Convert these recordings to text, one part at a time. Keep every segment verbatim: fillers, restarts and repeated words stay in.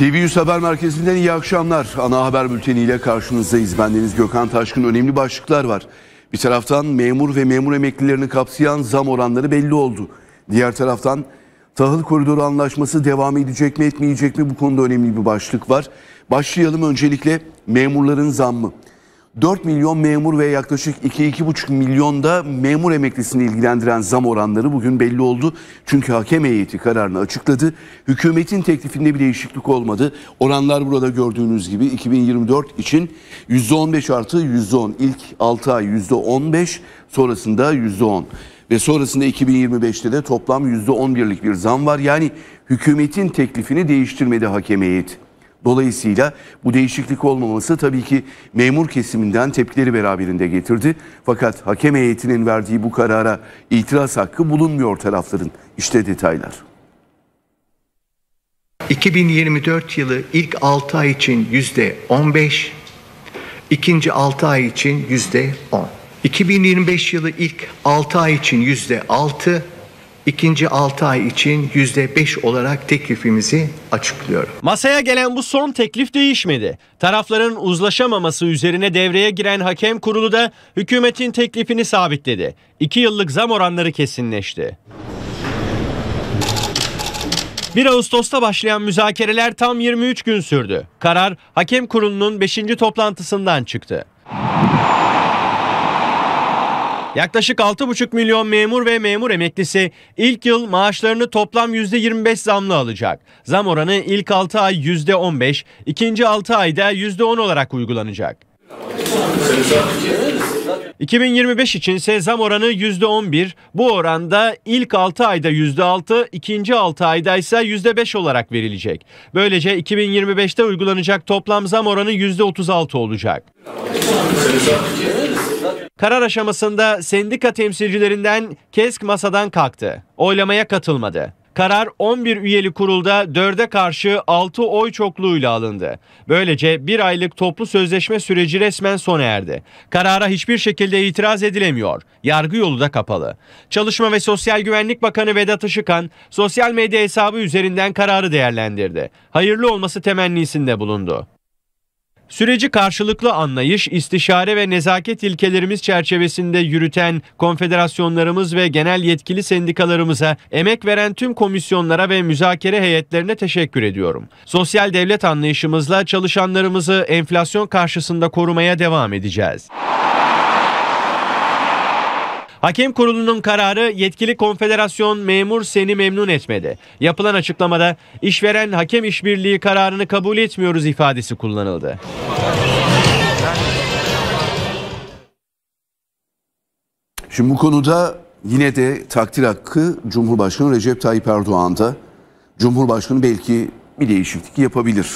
T V yüz Haber Merkezi'nden iyi akşamlar. Ana haber bülteniyle karşınızdayız. Ben Deniz Gökhan Taşkın. Önemli başlıklar var. Bir taraftan memur ve memur emeklilerini kapsayan zam oranları belli oldu. Diğer taraftan tahıl koridoru anlaşması devam edecek mi etmeyecek mi, bu konuda önemli bir başlık var. Başlayalım öncelikle memurların zammı. dört milyon memur ve yaklaşık iki iki buçuk milyon da memur emeklisini ilgilendiren zam oranları bugün belli oldu. Çünkü hakem heyeti kararını açıkladı. Hükümetin teklifinde bir değişiklik olmadı. Oranlar burada gördüğünüz gibi iki bin yirmi dört için yüzde on beş artı yüzde on. İlk altı ay yüzde on beş, sonrasında yüzde on. Ve sonrasında iki bin yirmi beşte de toplam yüzde on birlik bir zam var. Yani hükümetin teklifini değiştirmedi hakem heyeti. Dolayısıyla bu değişiklik olmaması tabii ki memur kesiminden tepkileri beraberinde getirdi. Fakat hakem heyetinin verdiği bu karara itiraz hakkı bulunmuyor tarafların. İşte detaylar. iki bin yirmi dört yılı ilk altı ay için yüzde on beş, ikinci altı ay için yüzde on. iki bin yirmi beş yılı ilk altı ay için yüzde altı, İkinci altı ay için yüzde beş olarak teklifimizi açıklıyorum. Masaya gelen bu son teklif değişmedi. Tarafların uzlaşamaması üzerine devreye giren hakem kurulu da hükümetin teklifini sabitledi. iki yıllık zam oranları kesinleşti. bir Ağustos'ta başlayan müzakereler tam yirmi üç gün sürdü. Karar hakem kurulunun beşinci toplantısından çıktı. Yaklaşık altı buçuk milyon memur ve memur emeklisi ilk yıl maaşlarını toplam yüzde yirmi beş zamlı alacak. Zam oranı ilk altı ay yüzde on beş, ikinci altı ayda yüzde on olarak uygulanacak. iki bin yirmi beş için ise zam oranı yüzde on bir. Bu oranda ilk altı ayda yüzde altı, ikinci altı ayda ise yüzde beş olarak verilecek. Böylece iki bin yirmi beşte uygulanacak toplam zam oranı yüzde otuz altı olacak. Karar aşamasında sendika temsilcilerinden KESK masadan kalktı. Oylamaya katılmadı. Karar on bir üyeli kurulda dörde karşı altı oy çokluğuyla alındı. Böylece bir aylık toplu sözleşme süreci resmen sona erdi. Karara hiçbir şekilde itiraz edilemiyor. Yargı yolu da kapalı. Çalışma ve Sosyal Güvenlik Bakanı Vedat Işıkkan sosyal medya hesabı üzerinden kararı değerlendirdi. Hayırlı olması temennisinde bulundu. Süreci karşılıklı anlayış, istişare ve nezaket ilkelerimiz çerçevesinde yürüten konfederasyonlarımız ve genel yetkili sendikalarımıza, emek veren tüm komisyonlara ve müzakere heyetlerine teşekkür ediyorum. Sosyal devlet anlayışımızla çalışanlarımızı enflasyon karşısında korumaya devam edeceğiz. Hakem kurulunun kararı yetkili konfederasyon memur seni memnun etmedi. Yapılan açıklamada işveren hakem işbirliği kararını kabul etmiyoruz ifadesi kullanıldı. Şimdi bu konuda yine de takdir hakkı Cumhurbaşkanı Recep Tayyip Erdoğan'da. Cumhurbaşkanı belki bir değişiklik yapabilir.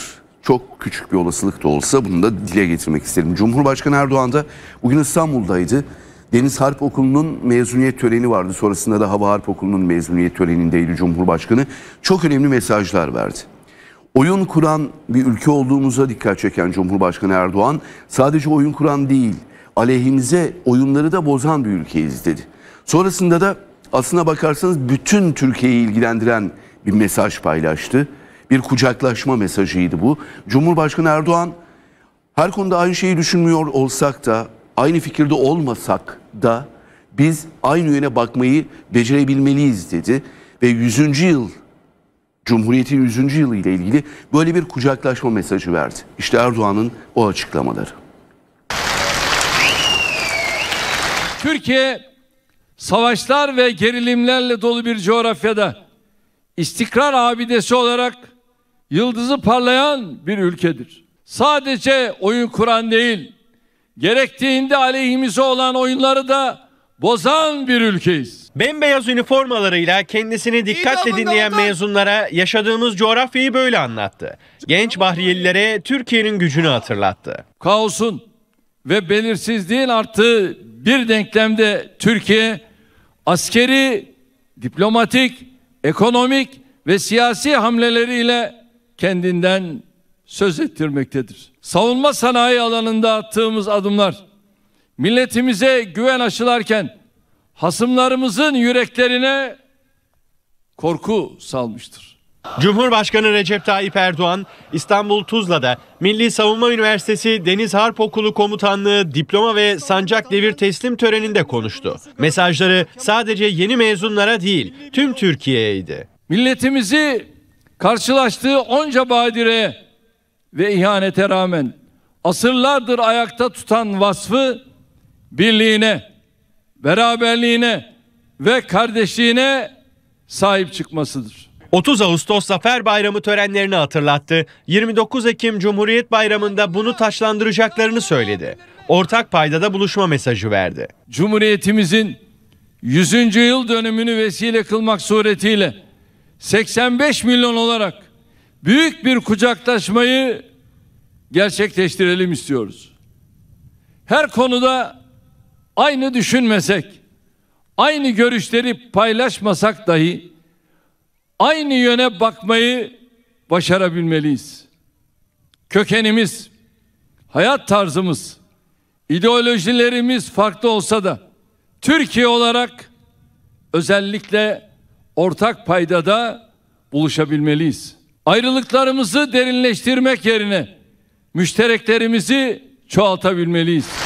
Çok küçük bir olasılık da olsa bunu da dile getirmek isterim. Cumhurbaşkanı Erdoğan da bugün İstanbul'daydı. Deniz Harp Okulu'nun mezuniyet töreni vardı. Sonrasında da Hava Harp Okulu'nun mezuniyet törenindeydi Cumhurbaşkanı. Çok önemli mesajlar verdi. Oyun kuran bir ülke olduğumuza dikkat çeken Cumhurbaşkanı Erdoğan, sadece oyun kuran değil, aleyhimize oyunları da bozan bir ülkeyiz dedi. Sonrasında da aslına bakarsanız bütün Türkiye'yi ilgilendiren bir mesaj paylaştı. Bir kucaklaşma mesajıydı bu. Cumhurbaşkanı Erdoğan, her konuda aynı şeyi düşünmüyor olsak da, aynı fikirde olmasak da biz aynı yöne bakmayı becerebilmeliyiz dedi. Ve yüzüncü yıl, Cumhuriyet'in yüzüncü yılı ile ilgili böyle bir kucaklaşma mesajı verdi. İşte Erdoğan'ın o açıklamaları. Türkiye savaşlar ve gerilimlerle dolu bir coğrafyada istikrar abidesi olarak yıldızı parlayan bir ülkedir. Sadece oyun kuran değil, gerektiğinde aleyhimize olan oyunları da bozan bir ülkeyiz. Bembeyaz üniformalarıyla kendisini dikkatle dinleyen mezunlara yaşadığımız coğrafyayı böyle anlattı. Genç Bahriyelilere Türkiye'nin gücünü hatırlattı. Kaosun ve belirsizliğin arttığı bir denklemde Türkiye askeri, diplomatik, ekonomik ve siyasi hamleleriyle kendinden söz ettirmektedir. Savunma sanayi alanında attığımız adımlar, milletimize güven aşılarken hasımlarımızın yüreklerine korku salmıştır. Cumhurbaşkanı Recep Tayyip Erdoğan, İstanbul Tuzla'da Milli Savunma Üniversitesi Deniz Harp Okulu Komutanlığı diploma ve sancak devir teslim töreninde konuştu. Mesajları sadece yeni mezunlara değil, tüm Türkiye'ydi. Milletimizi karşılaştığı onca badireye ve ihanete rağmen asırlardır ayakta tutan vasfı birliğine, beraberliğine ve kardeşliğine sahip çıkmasıdır. otuz Ağustos Zafer Bayramı törenlerini hatırlattı. yirmi dokuz Ekim Cumhuriyet Bayramı'nda bunu taçlandıracaklarını söyledi. Ortak paydada buluşma mesajı verdi. Cumhuriyetimizin yüzüncü yıl dönümünü vesile kılmak suretiyle seksen beş milyon olarak büyük bir kucaklaşmayı gerçekleştirelim istiyoruz. Her konuda aynı düşünmesek, aynı görüşleri paylaşmasak dahi aynı yöne bakmayı başarabilmeliyiz. Kökenimiz, hayat tarzımız, ideolojilerimiz farklı olsa da Türkiye olarak özellikle ortak paydada buluşabilmeliyiz. Ayrılıklarımızı derinleştirmek yerine müştereklerimizi çoğaltabilmeliyiz.